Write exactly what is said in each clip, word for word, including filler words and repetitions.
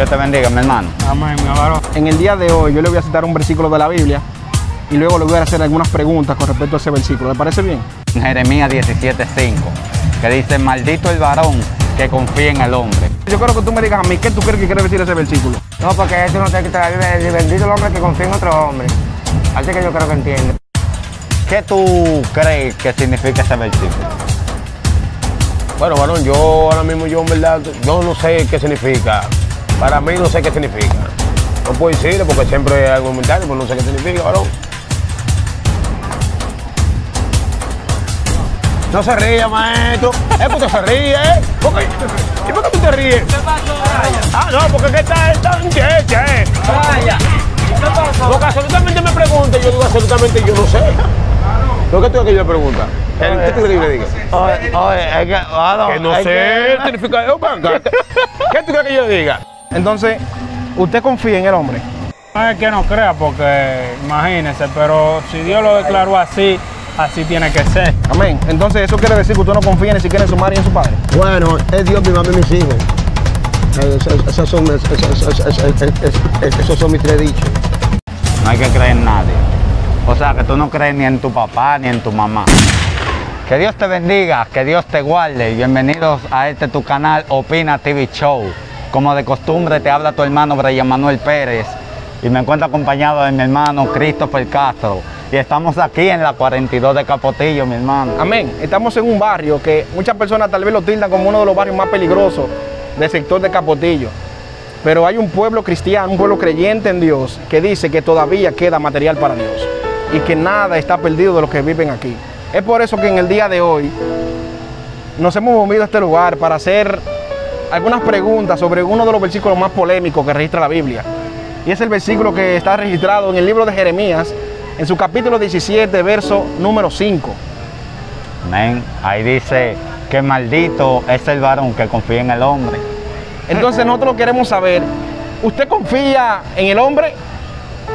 Dios te bendiga, mi hermano. Amén, mi hermano. En el día de hoy yo le voy a citar un versículo de la Biblia y luego le voy a hacer algunas preguntas con respecto a ese versículo. ¿Le parece bien? Jeremías diecisiete, cinco, que dice, maldito el varón que confía en el hombre. Yo quiero que tú me digas a mí, ¿qué tú crees que quiere decir ese versículo? No, porque eso no te quita la Biblia, el bendito el hombre que confía en otro hombre. Así que yo creo que entiende. ¿Qué tú crees que significa ese versículo? Bueno, varón, yo ahora mismo, yo en verdad, yo no sé qué significa. Para mí no sé qué significa. No puedo decirlo porque siempre es algo mental, pero no sé qué significa, varón. No se ría, maestro. Es porque se ríe, ¿eh? ¿Por qué? ¿Y por qué tú te ríes? ¿Qué pasó? Ah, no, porque ¿qué tal? Tan checha, ¿eh? Vaya. ¿Qué pasó? Porque absolutamente me pregunta, yo digo absolutamente yo no sé. ¿Lo que tú que yo le pregunta? ¿Qué tú crees que yo le diga? Oye, oye, es que... Bueno, que no sé, que... significa... ¿Qué tú crees que yo le diga? Entonces, ¿usted confía en el hombre? No es que no crea, porque imagínese, pero si Dios lo declaró así, así tiene que ser. Amén. Entonces, ¿eso quiere decir que usted no confía ni siquiera en su madre y en su padre? Bueno, es Dios mi mamá y mis hijos. Esos son, esos son mis tres dichos. No hay que creer en nadie. O sea, que tú no crees ni en tu papá ni en tu mamá. Que Dios te bendiga, que Dios te guarde y bienvenidos a este tu canal Opina T V Show. Como de costumbre te habla tu hermano Bray Manuel Pérez y me encuentro acompañado de mi hermano Christopher Castro. Y estamos aquí en la cuarenta y dos de Capotillo, mi hermano. Amén. Estamos en un barrio que muchas personas tal vez lo tildan como uno de los barrios más peligrosos del sector de Capotillo. Pero hay un pueblo cristiano, un pueblo creyente en Dios que dice que todavía queda material para Dios. Y que nada está perdido de los que viven aquí. Es por eso que en el día de hoy nos hemos movido a este lugar para hacer algunas preguntas sobre uno de los versículos más polémicos que registra la Biblia. Y es el versículo que está registrado en el libro de Jeremías, en su capítulo diecisiete, verso número cinco. Amén. Ahí dice que maldito es el varón que confía en el hombre. Entonces nosotros queremos saber, ¿usted confía en el hombre?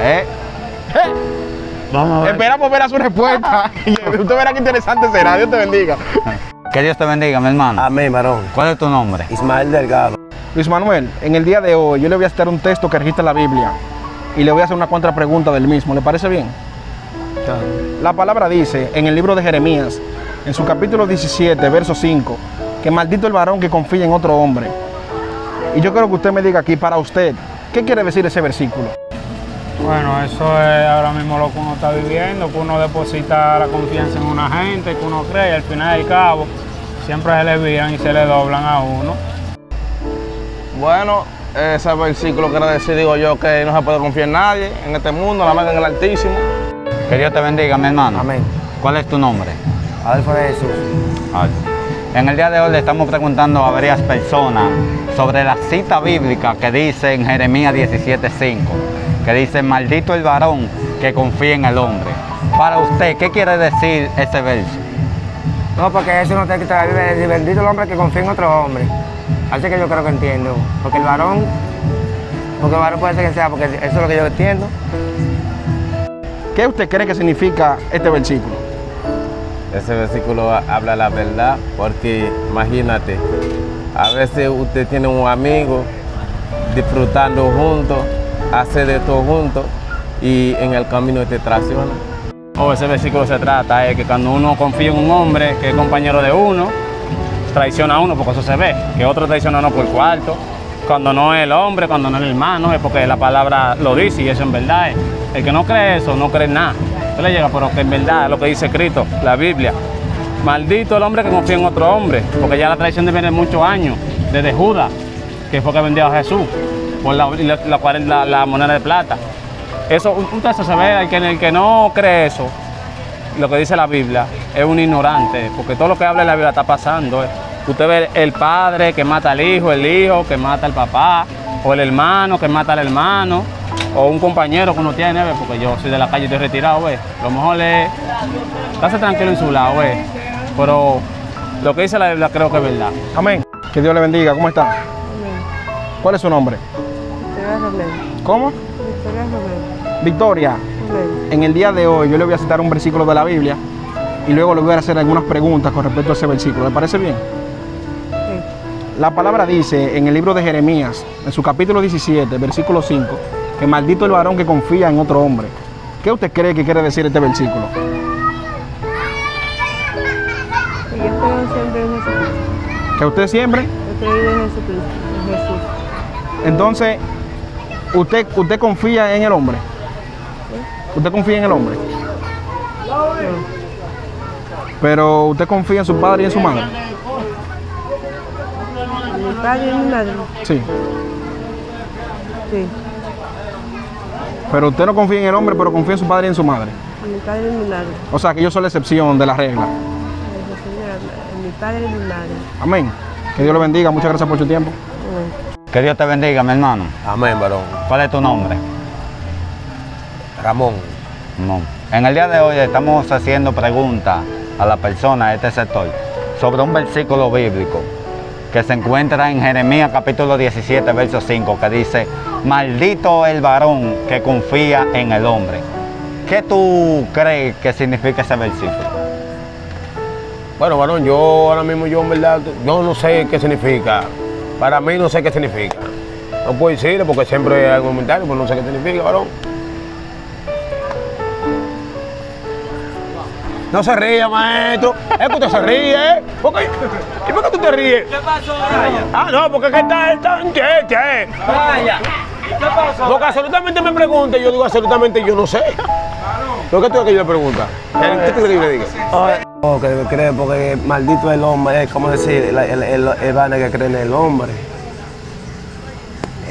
¿Eh? ¿Eh? Ver. Esperamos ver a su respuesta. Usted verá qué interesante será. Dios te bendiga. Que Dios te bendiga, mi hermano. Amén, varón. ¿Cuál es tu nombre? Ismael Delgado. Luis Manuel, en el día de hoy yo le voy a citar un texto que registra la Biblia y le voy a hacer una contrapregunta del mismo. ¿Le parece bien? Sí. La palabra dice en el libro de Jeremías, en su capítulo diecisiete, verso cinco, que maldito el varón que confía en otro hombre. Y yo quiero que usted me diga aquí, para usted, ¿qué quiere decir ese versículo? Bueno, eso es ahora mismo lo que uno está viviendo, que uno deposita la confianza en una gente, que uno cree, y al final del cabo siempre se le viran y se le doblan a uno. Bueno, ese versículo quiere decir, digo yo, que no se puede confiar en nadie en este mundo, nada más que en el Altísimo. Que Dios te bendiga, mi hermano. Amén. ¿Cuál es tu nombre? Alfredo Jesús. En el día de hoy le estamos preguntando a varias personas sobre la cita bíblica que dice en Jeremías diecisiete, cinco. Que dice, maldito el varón que confía en el hombre. Para usted, ¿qué quiere decir ese verso? No, porque eso no te quita la Biblia, el bendito el hombre que confía en otro hombre. Así que yo creo que entiendo, porque el varón, porque el varón puede ser que sea, porque eso es lo que yo entiendo. ¿Qué usted cree que significa este versículo? Ese versículo habla la verdad, porque imagínate, a veces usted tiene un amigo disfrutando juntos, hace de todo junto y en el camino te traiciona. O oh, ese versículo se trata de eh, que cuando uno confía en un hombre que es compañero de uno, traiciona a uno, porque eso se ve, que otro traiciona a uno por cuarto, cuando no es el hombre, cuando no es el hermano, es porque la palabra lo dice y eso en verdad es. El que no cree eso, no cree en nada. Usted le llega, pero que en verdad es lo que dice Cristo, la Biblia. Maldito el hombre que confía en otro hombre, porque ya la traición viene de muchos años, desde Judas, que fue que vendió a Jesús. Por la, la, la, la moneda de plata. Eso, un texto se ve, el que, el que no cree eso, lo que dice la Biblia, es un ignorante, porque todo lo que habla de la Biblia está pasando. Eh. Usted ve el padre que mata al hijo, el hijo que mata al papá, o el hermano que mata al hermano, o un compañero que uno tiene, eh, porque yo soy de la calle y estoy retirado, eh. Lo mejor es, estarse tranquilo en su lado, eh. Pero lo que dice la Biblia creo que es verdad. Amén. Que Dios le bendiga. ¿Cómo está? Amén. ¿Cuál es su nombre? Robledo. ¿Cómo? Victoria Robledo. Victoria, Robledo. En el día de hoy yo le voy a citar un versículo de la Biblia y luego le voy a hacer algunas preguntas con respecto a ese versículo. ¿Le parece bien? Sí. La palabra dice en el libro de Jeremías, en su capítulo diecisiete, versículo cinco, que maldito el varón que confía en otro hombre. ¿Qué usted cree que quiere decir este versículo? Que yo creo siempre en Jesucristo. ¿Que usted siempre? Yo creo en Jesucristo, en Jesús. Entonces, ¿usted, usted confía en el hombre? ¿Sí? ¿Usted confía en el hombre? No. Pero ¿usted confía en su padre y en su madre? Mi padre y mi madre. Sí. Sí. Pero usted no confía en el hombre, pero confía en su padre y en su madre. Mi padre y mi madre. O sea, que ellos son la excepción de la regla. Mi padre y mi madre. Amén. Que Dios lo bendiga. Muchas gracias por su tiempo. Amén. Que Dios te bendiga, mi hermano. Amén, varón. ¿Cuál es tu nombre? Ramón. Ramón. En el día de hoy estamos haciendo preguntas a la persona de este sector sobre un versículo bíblico que se encuentra en Jeremías capítulo diecisiete, verso cinco, que dice: maldito el varón que confía en el hombre. ¿Qué tú crees que significa ese versículo? Bueno, varón, yo ahora mismo, yo en verdad, yo no sé qué significa. Para mí no sé qué significa. No puedo decirlo porque siempre hay comentarios, pero no sé qué significa, varón. No se ría, maestro. Es que usted se ríe. ¿Por qué? ¿Y por qué tú te ríes? ¿Qué pasó? Ah, no, porque es que está el tan chete. Vaya. ¿Qué pasó? Porque absolutamente me pregunta, yo digo absolutamente yo no sé. ¿Por qué tengo que yo le preguntar? ¿Qué tú le digas? No, que cree, porque maldito el hombre, es como decir, el vana que cree en el hombre.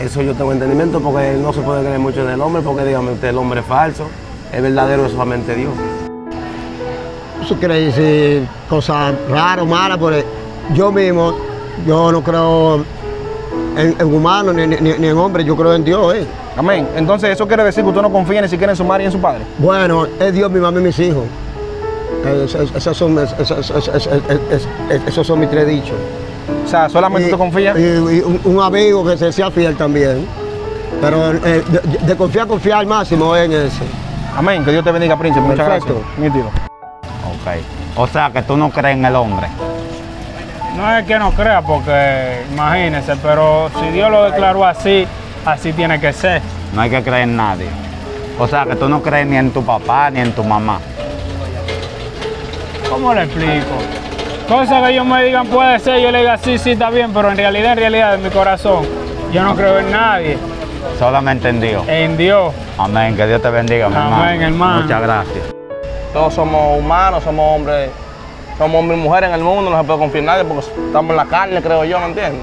Eso yo tengo entendimiento, porque no se puede creer mucho en el hombre, porque dígame usted, el hombre es falso, el verdadero es solamente Dios. Eso quiere decir cosas raras o malas, porque yo mismo, yo no creo en, en humanos ni, ni, ni en hombres, yo creo en Dios. Eh. Amén. Entonces, ¿eso quiere decir que usted no confía ni siquiera en su madre y en su padre? Bueno, es Dios, mi mamá y mis hijos. Es, es, esos, son, es, es, es, es, es, es, esos son mis tres dichos. O sea, ¿solamente usted confía? Y, y un, un amigo que se sea fiel también. Pero eh, de, de confiar, confiar al máximo en ese. Amén. Que Dios te bendiga, príncipe. Muchas gracias. Nítido. Okay. O sea, que tú no crees en el hombre. No es que no crea, porque imagínese, pero si Dios lo declaró así, así tiene que ser. No hay que creer en nadie. O sea, que tú no crees ni en tu papá ni en tu mamá. ¿Cómo le explico? Cosas que ellos me digan puede ser, yo le diga sí, sí, está bien, pero en realidad, en realidad, en mi corazón, yo no creo en nadie. Solamente en Dios. En Dios. Amén, que Dios te bendiga, mi hermano. Amén, hermano. Muchas gracias. Todos somos humanos, somos hombres, somos hombres y mujeres en el mundo, no se puede confiar en nadie porque estamos en la carne, creo yo, ¿me entiendes?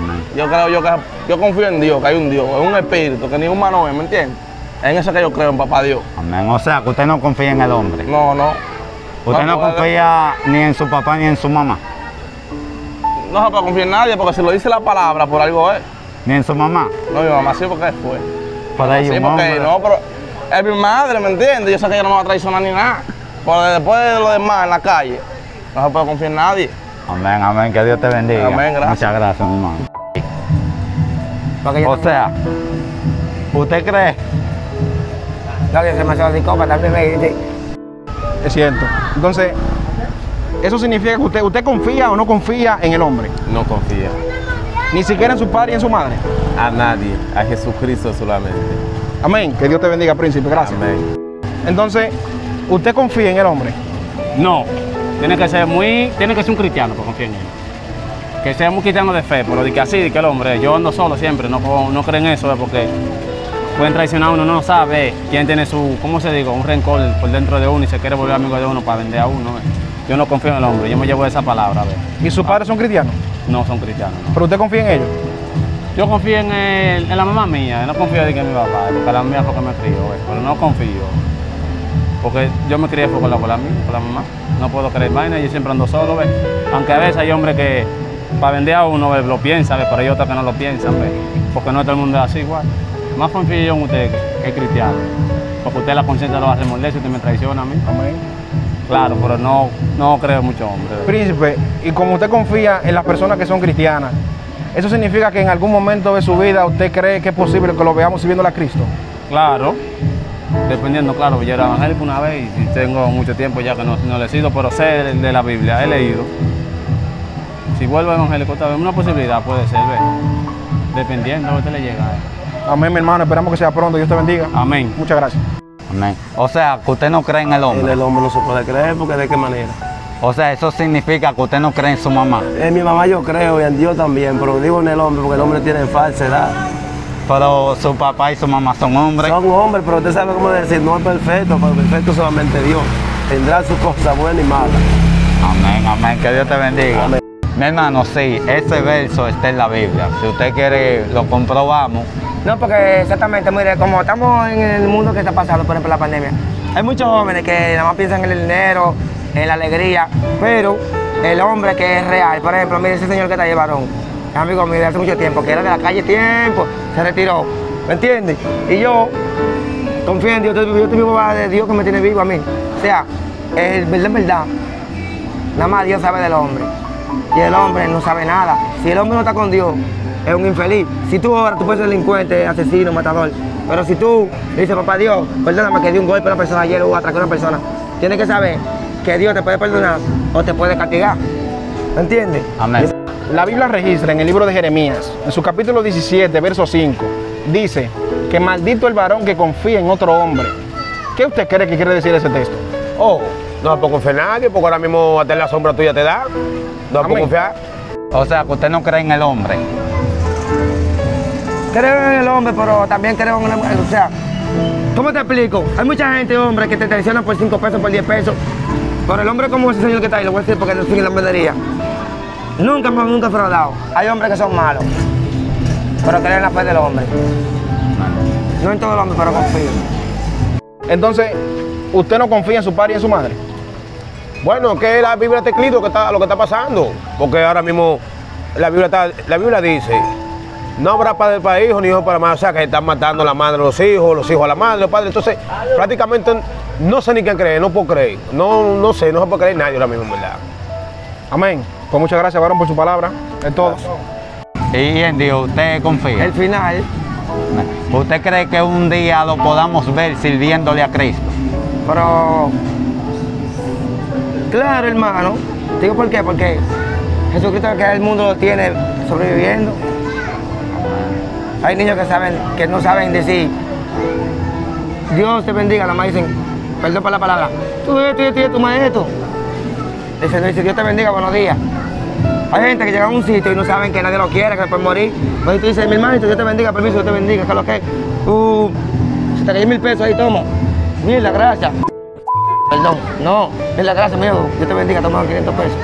Mm. Yo creo yo que yo confío en Dios, que hay un Dios, es un espíritu, que ni humano es, ¿me entiendes? En eso que yo creo, en papá Dios. Amén. O sea, que usted no confía en el hombre. No, no. ¿Usted no, no confía de... ni en su papá ni en su mamá? No se puede confiar en nadie porque si lo dice la palabra, por algo es. ¿Ni en su mamá? No, mi mamá sí, porque después. Para ellos, sí, porque no, pero... Es mi madre, ¿me entiendes? Yo sé que ella no me va a traicionar ni nada. Porque después de lo demás, en la calle, no se puede confiar en nadie. Amén, amén, que Dios te bendiga. Amén, gracias. Muchas gracias, mi hermano. O sea, ¿usted cree? No, yo soy demasiado psicópata, también me dice. Es cierto. Entonces, ¿eso significa que usted, usted confía o no confía en el hombre? No confía. ¿Ni siquiera en su padre y en su madre? A nadie, a Jesucristo solamente. Amén. Que Dios te bendiga, príncipe. Gracias. Amén. Entonces, ¿usted confía en el hombre? No. Tiene que ser muy... Tiene que ser un cristiano para confiar en él. Que sea muy cristiano de fe, pero de que así, de que el hombre... Yo ando solo siempre, no, no creen eso, ¿eh? Porque pueden traicionar a uno, no sabe quién tiene su... ¿Cómo se digo? Un rencor por dentro de uno y se quiere volver amigo de uno para vender a uno, ¿eh? Yo no confío en el hombre, yo me llevo esa palabra, ¿eh? ¿Y sus padres son cristianos? No, son cristianos, no. ¿Pero usted confía en ellos? Yo confío en, el, en la mamá mía, no confío en que mi papá, porque la mía fue que me crió, pero no confío. Porque yo me crié fue con la abuela mía, con la mamá. No puedo creer vaina, yo siempre ando solo, ¿ves? Aunque a veces hay hombres que para vender a uno, ¿ves? Lo piensan, ¿ves? Pero hay otros que no lo piensan, ¿ves? Porque no todo el mundo es así igual. Más confío yo en usted que es cristiano, porque usted la conciencia lo va a remorder si usted me traiciona a mí. Claro, pero no, no creo mucho hombre, ¿ves? Príncipe, y como usted confía en las personas que son cristianas, ¿eso significa que en algún momento de su vida usted cree que es posible que lo veamos sirviéndole a Cristo? Claro, dependiendo, claro, yo era evangélico una vez y tengo mucho tiempo ya que no, no le he sido, pero sé de la Biblia, he leído. Si si vuelve evangélico otra vez, una posibilidad puede ser, ¿ver? Dependiendo de lo que te le llega. ¿Eh? Amén, mi hermano, esperamos que sea pronto, Dios te bendiga. Amén. Muchas gracias. Amén. O sea, que usted no cree en el hombre. En el hombre no se puede creer, porque ¿de qué manera? O sea, eso significa que usted no cree en su mamá. En mi mamá yo creo y en Dios también, pero digo en el hombre porque el hombre tiene falsedad. Pero su papá y su mamá son hombres. Son hombres, pero usted sabe cómo decir, no es perfecto, pero perfecto solamente Dios. Tendrá sus cosas buenas y malas. Amén, amén, que Dios te bendiga. Amén. Mi hermano, sí, ese verso está en la Biblia. Si usted quiere, lo comprobamos. No, porque exactamente, mire, como estamos en el mundo que está pasando, por ejemplo, la pandemia, hay muchos jóvenes que nada más piensan en el dinero, en la alegría, pero el hombre que es real, por ejemplo, mire ese señor que está ahí, varón, amigo mío de hace mucho tiempo, que era de la calle tiempo, se retiró, ¿me entiendes? Y yo confío en Dios, yo estoy vivo de Dios que me tiene vivo a mí. O sea, es verdad, es verdad, nada más Dios sabe del hombre, y el hombre no sabe nada. Si el hombre no está con Dios, es un infeliz. Si tú ahora, tú puedes ser delincuente, asesino, matador, pero si tú dices, papá Dios, perdóname que di un golpe a una persona ayer o atraqué a una persona, tienes que saber que Dios te puede perdonar o te puede castigar, ¿me entiendes? Amén. La Biblia registra en el libro de Jeremías, en su capítulo diecisiete, verso cinco, dice que maldito el varón que confía en otro hombre. ¿Qué usted cree que quiere decir ese texto? Oh, no va a confiar en nadie, porque ahora mismo hasta la sombra tuya te da, no va a confiar. O sea, que usted no cree en el hombre. Creo en el hombre, pero también creo en el hombre, o sea, ¿cómo te explico? Hay mucha gente, hombre, que te traicionan por cinco pesos, por diez pesos, pero el hombre como ese señor que está ahí, lo voy a decir porque no estoy en la bandería. Nunca más, nunca fraudado. Hay hombres que son malos, pero creen la fe del hombre. No en todo el hombre, pero confío. Entonces, ¿usted no confía en su padre y en su madre? Bueno, que la Biblia está escrito que está, lo que está pasando, porque ahora mismo la Biblia, está, la Biblia dice, no habrá padre para hijos ni hijo para madre, o sea que están matando a la madre a los hijos, los hijos a la madre, los padres, entonces prácticamente no sé ni qué creer, no puedo creer, no, no sé, no se puede creer nadie ahora mismo, en verdad. Amén. Pues muchas gracias, varón, por su palabra, de todos. Y en Dios, ¿usted confía? El final. ¿Usted cree que un día lo podamos ver sirviéndole a Cristo? Pero, claro, hermano, digo por qué, porque Jesucristo que el mundo lo tiene sobreviviendo. Hay niños que saben, que no saben decir, Dios te bendiga, nada más dicen, perdón por la palabra, tú esto, esto, esto, tu maestro. Dicen, dice, Dios te bendiga, buenos días. Hay gente que llega a un sitio y no saben que nadie lo quiere, que después morir. Entonces tú dices, mi hermano, Dios te bendiga, permiso, Dios te bendiga, que lo que, uh, si te caí mil pesos ahí, toma, mil la gracia. Perdón, no, mil la gracia, mi hijo, Dios te bendiga, toma quinientos pesos.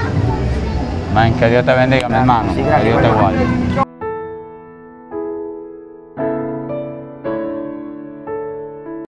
Man, que Dios te bendiga, mi hermano, sí, gracias, que Dios te guarde.